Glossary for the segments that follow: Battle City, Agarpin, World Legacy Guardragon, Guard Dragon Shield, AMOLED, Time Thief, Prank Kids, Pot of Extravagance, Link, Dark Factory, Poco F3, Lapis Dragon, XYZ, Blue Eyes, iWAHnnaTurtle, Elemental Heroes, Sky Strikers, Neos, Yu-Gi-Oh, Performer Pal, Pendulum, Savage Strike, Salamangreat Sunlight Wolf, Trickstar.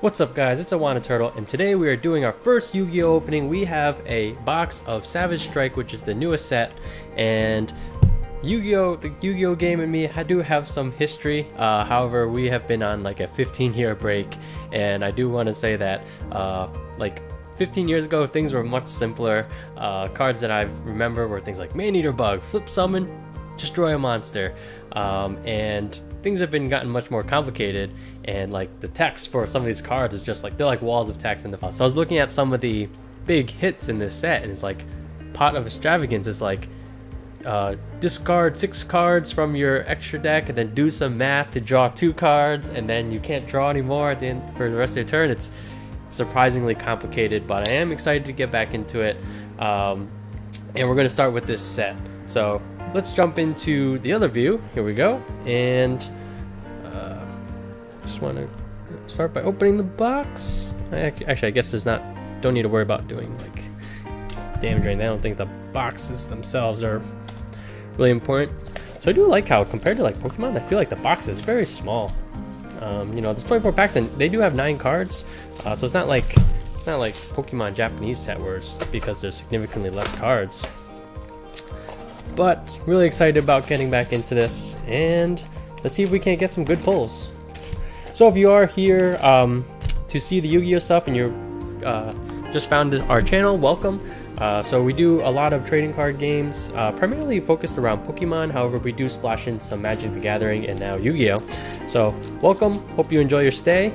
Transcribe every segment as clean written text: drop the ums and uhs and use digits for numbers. What's up guys, it's iWAHnnaTurtle, and today we are doing our first Yu-Gi-Oh opening. We have a box of Savage Strike, which is the newest set, and Yu-Gi-Oh, the Yu-Gi-Oh game and me, I do have some history. However, we have been on like a 15-year break, and I do want to say that like 15 years ago things were much simpler. Cards that I remember were things like Man-Eater Bug, Flip Summon, Destroy a Monster, and things have been gotten much more complicated, and like the text for some of these cards is just like, they're like walls of text in the file. So I was looking at some of the big hits in this set, and it's like Pot of Extravagance is like discard 6 cards from your extra deck and then do some math to draw 2 cards, and then you can't draw anymore at the end for the rest of your turn. It's surprisingly complicated, but I am excited to get back into it, and we're going to start with this set. So let's jump into the other view. Here we go. And just want to start by opening the box. Actually, I guess there's not, don't need to worry about doing like damage drain. I don't think the boxes themselves are really important. So I do like how, compared to like Pokemon, I feel like the box is very small. You know, there's 24 packs and they do have 9 cards. So it's not like Pokemon Japanese set where it's, because there's significantly less cards. But really excited about getting back into this, and let's see if we can't get some good pulls. So if you are here to see the Yu-Gi-Oh stuff and you're just found our channel, welcome. So we do a lot of trading card games, primarily focused around Pokemon. However, we do splash in some Magic the Gathering and now Yu-Gi-Oh. So welcome, hope you enjoy your stay.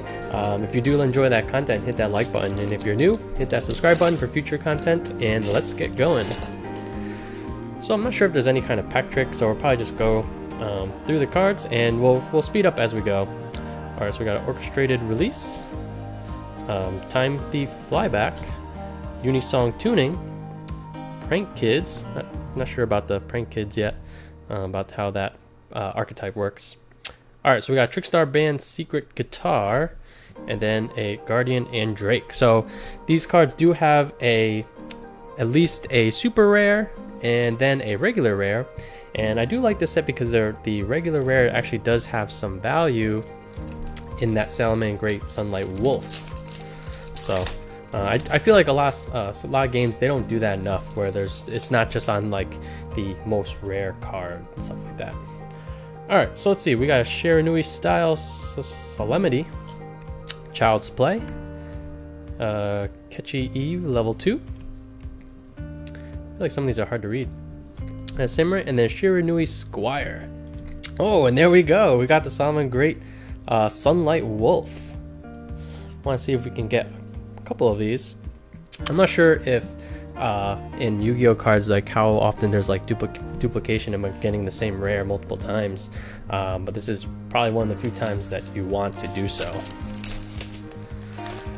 If you do enjoy that content, hit that like button, and if you're new, hit that subscribe button for future content, and let's get going. So I'm not sure if there's any kind of pack trick, so we'll probably just go through the cards, and we'll speed up as we go. Alright, so we got an Orchestrated Release, Time Thief Flyback, Unisong Tuning, Prank Kids, not sure about the Prank Kids yet, about how that archetype works. Alright, so we got Trickstar Band Secret Guitar, and then a Guardian and Drake. So these cards do have at least a super rare, and then a regular rare, and I do like this set because the regular rare actually does have some value in that Salamangreat Sunlight Wolf. So I feel like a lot of games, they don't do that enough, where it's not just on like the most rare card and stuff like that. All right, so let's see. We got a Shiranui Style Solemnity, Child's Play, Catchy Eve Level 2. I feel like some of these are hard to read. Simran, and then Shiranui Squire. Oh, and there we go. We got the Salamangreat Sunlight Wolf. Want to see if we can get a couple of these. I'm not sure if in Yu-Gi-Oh cards, like how often there's like duplication and like getting the same rare multiple times. But this is probably one of the few times that you want to do so.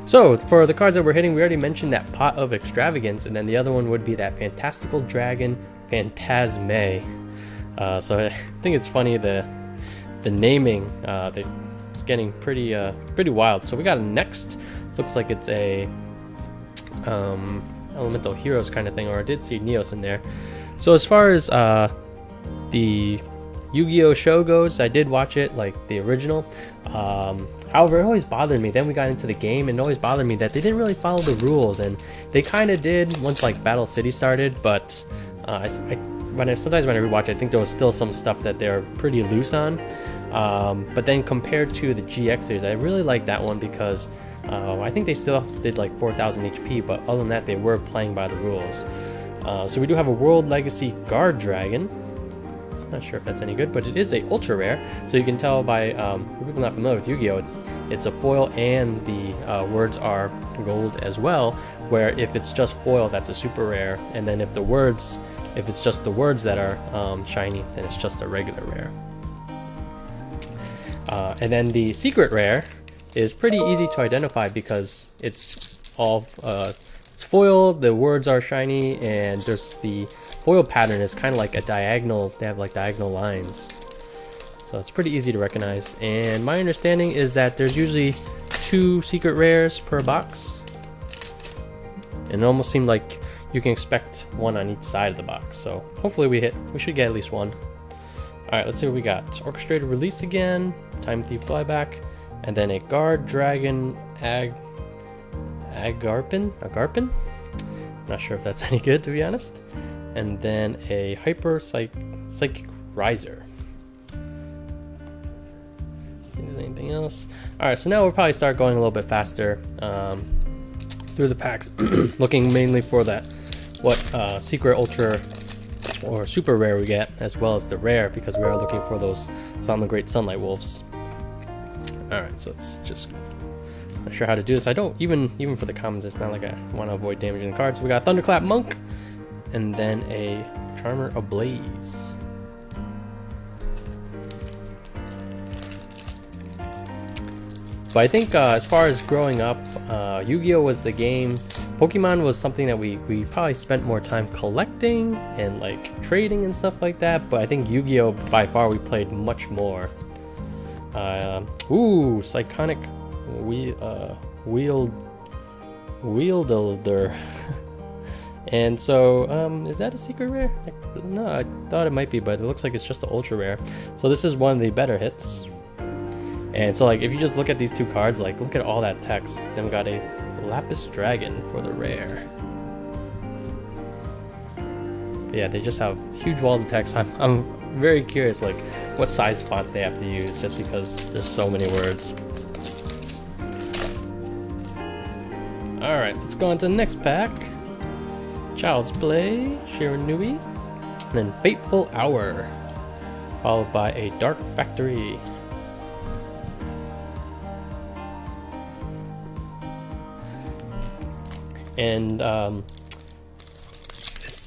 So for the cards that we're hitting, we already mentioned that Pot of Extravagance, and then the other one would be that Fantastical Dragon Phantasme. So I think it's funny, the naming, it's getting pretty wild. So we got a Next, looks like it's a Elemental Heroes kind of thing, or I did see Neos in there. So as far as the Yu-Gi-Oh show goes, I did watch it, like the original. However, it always bothered me. Then we got into the game, and it always bothered me that they didn't really follow the rules, and they kind of did once like Battle City started. But sometimes when I rewatch, I think there was still some stuff that they're pretty loose on. But then compared to the GX series, I really like that one because I think they still did like 4,000 HP, but other than that, they were playing by the rules. So we do have a World Legacy Guardragon. Not sure if that's any good, but it is a ultra rare, so you can tell by if people not familiar with Yu-Gi-Oh, it's a foil, and the words are gold as well, where if it's just foil, that's a super rare, and then if it's just the words that are shiny, then it's just a regular rare. And then the secret rare is pretty easy to identify because it's all it's foil, the words are shiny, and there's the foil pattern is kind of like a diagonal, they have like diagonal lines, so it's pretty easy to recognize. And my understanding is that there's usually 2 secret rares per box, and it almost seemed like you can expect one on each side of the box, so hopefully we should get at least one. All right, let's see what we got. Orchestrated Release again, Time Thief Flyback, and then a Guard Dragon Agarpin? Not sure if that's any good, to be honest. And then a Hyper Psychic Riser. Anything else? All right, so now we'll probably start going a little bit faster through the packs, looking mainly for that what secret, ultra, or super rare we get, as well as the rare, because we are looking for those Salamangreat Sunlight Wolves. All right, so it's just not sure how to do this. I don't even for the commons. It's not like I want to avoid damaging the cards. So we got Thunderclap Monk, and then a Charmer Ablaze. But I think as far as growing up, Yu-Gi-Oh! Was the game. Pokemon was something that we probably spent more time collecting and like trading and stuff like that. But I think Yu-Gi-Oh! By far we played much more. Ooh, Psychonic Wielder. And so, is that a secret rare? No, I thought it might be, but it looks like it's just the ultra rare. So this is one of the better hits. And so, like, if you just look at these two cards, like, look at all that text. Then we got a Lapis Dragon for the rare. But yeah, they just have huge walls of text. I'm very curious, like, what size font they have to use, just because there's so many words. All right, let's go on to the next pack. Child's Play, Shiranui, and then Fateful Hour, followed by a Dark Factory. And I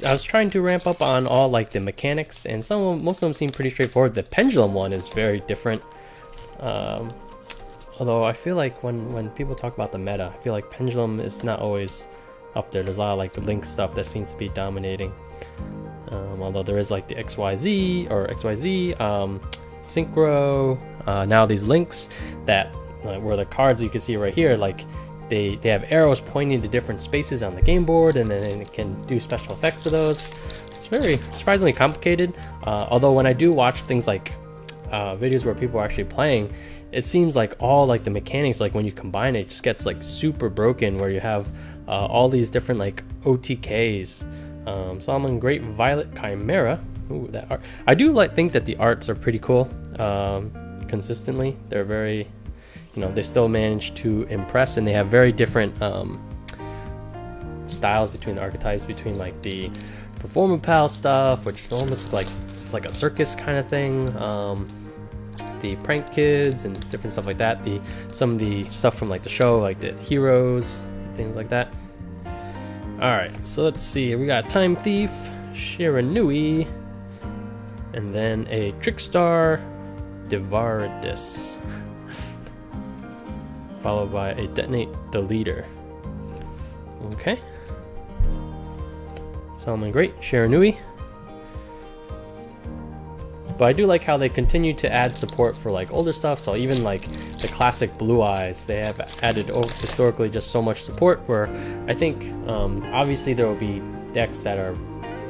was trying to ramp up on all like the mechanics, and most of them seem pretty straightforward. The Pendulum one is very different. Although I feel like when people talk about the meta, I feel like Pendulum is not always up there. There's a lot of like the Link stuff that seems to be dominating. Although there is like the XYZ, Synchro, now these Links that were the cards you can see right here, like. They have arrows pointing to different spaces on the game board, and then it can do special effects to those. It's very surprisingly complicated. Although when I do watch things like videos where people are actually playing, it seems like all like the mechanics, like when you combine it, just gets like super broken. Where you have all these different like OTKs. Salamangreat Violet Chimera. Ooh, that art! I do think that the arts are pretty cool. Consistently, they're very. You know, they still manage to impress, and they have very different styles between the archetypes, between like the Performer Pal stuff, which is almost like it's like a circus kind of thing, the Prank Kids and different stuff like that, some of the stuff from like the show, like the heroes, things like that. All right, so let's see, we got Time Thief, Shiranui, and then a Trick Star Devaridis, followed by a Detonate the Deleter. Okay. Salamangreat, Shiranui. But I do like how they continue to add support for like older stuff, so even like the classic Blue Eyes, they have added historically just so much support, where I think obviously there will be decks that are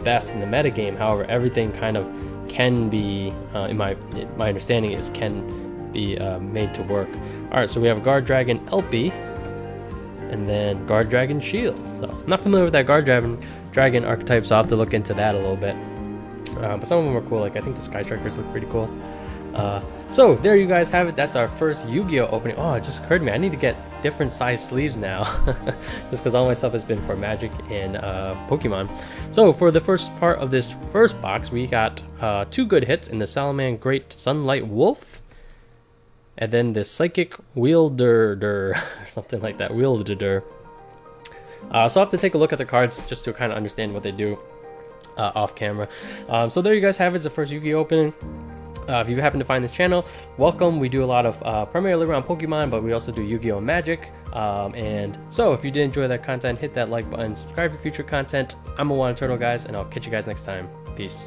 best in the metagame, however everything kind of can be, in my understanding is can be made to work. All right, so we have Guard Dragon Elpy, and then Guard Dragon Shield. So I'm not familiar with that Guard Dragon archetype, so I'll have to look into that a little bit. But some of them are cool. Like I think the Sky Strikers look pretty cool. So there you guys have it. That's our first Yu-Gi-Oh! Opening. Oh, it just occurred to me, I need to get different size sleeves now, just because all my stuff has been for Magic and Pokemon. So for the first part of this first box, we got two good hits in the Salamangreat Sunlight Wolf. And then the Psychic Wielder, or something like that, Wielder. So I'll have to take a look at the cards just to kind of understand what they do off camera. So there you guys have it, it's the first Yu-Gi-Oh! Opening. If you happen to find this channel, welcome. We do a lot of primarily around Pokemon, but we also do Yu-Gi-Oh! And Magic. And so if you did enjoy that content, hit that like button, subscribe for future content. I'm iWAHnnaTurtle, guys, and I'll catch you guys next time. Peace.